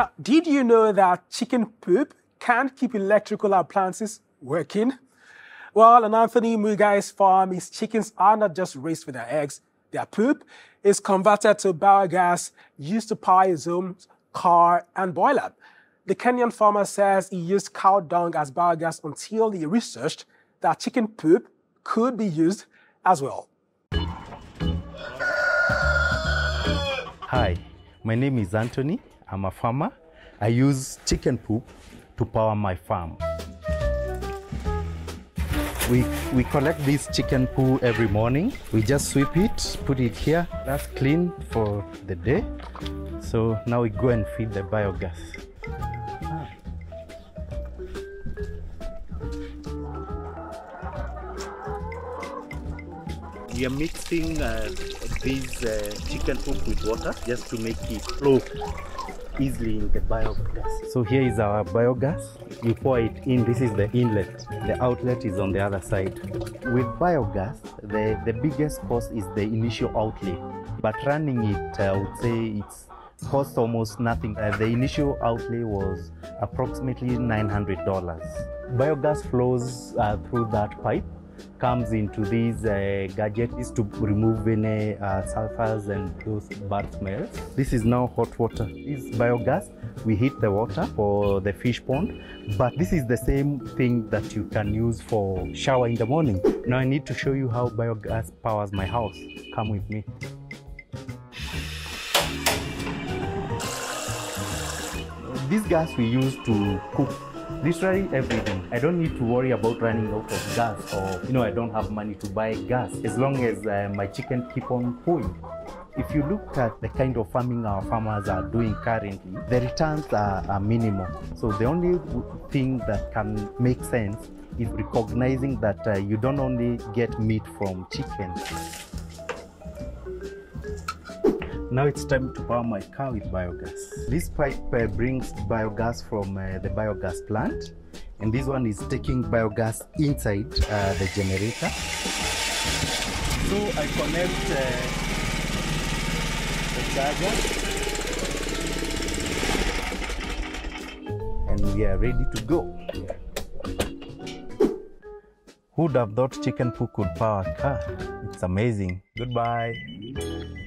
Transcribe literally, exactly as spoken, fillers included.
Now, did you know that chicken poop can keep electrical appliances working? Well, on Anthony Muigai's farm, his chickens are not just raised for their eggs. Their poop is converted to biogas used to power his home, car, and boiler. The Kenyan farmer says he used cow dung as biogas until he researched that chicken poop could be used as well. Hi, my name is Anthony. I'm a farmer. I use chicken poop to power my farm. We, we collect this chicken poo every morning. We just sweep it, put it here. That's clean for the day. So now we go and feed the biogas. Ah. We are mixing uh, this uh, chicken poop with water just to make it flow easily in the biogas. So here is our biogas. You pour it in. This is the inlet. The outlet is on the other side. With biogas, the, the biggest cost is the initial outlay. But running it, I would say it's cost almost nothing. Uh, the initial outlay was approximately nine hundred dollars. Biogas flows uh, through that pipe, comes into these uh, gadgets to remove any uh, sulfurs and those bad smells. This is now hot water. This biogas, we heat the water for the fish pond, but this is the same thing that you can use for shower in the morning. Now I need to show you how biogas powers my house. Come with me. This gas we use to cook literally everything. I don't need to worry about running out of gas, or you know, I don't have money to buy gas, as long as uh, my chicken keep on pooing. If you look at the kind of farming our farmers are doing currently, the returns are, are minimal. So the only thing that can make sense is recognizing that uh, you don't only get meat from chicken. Now it's time to power my car with biogas. This pipe uh, brings biogas from uh, the biogas plant, and this one is taking biogas inside uh, the generator. So I connect uh, the charger, and we are ready to go. Who'd have thought chicken poo could power a car? It's amazing. Goodbye.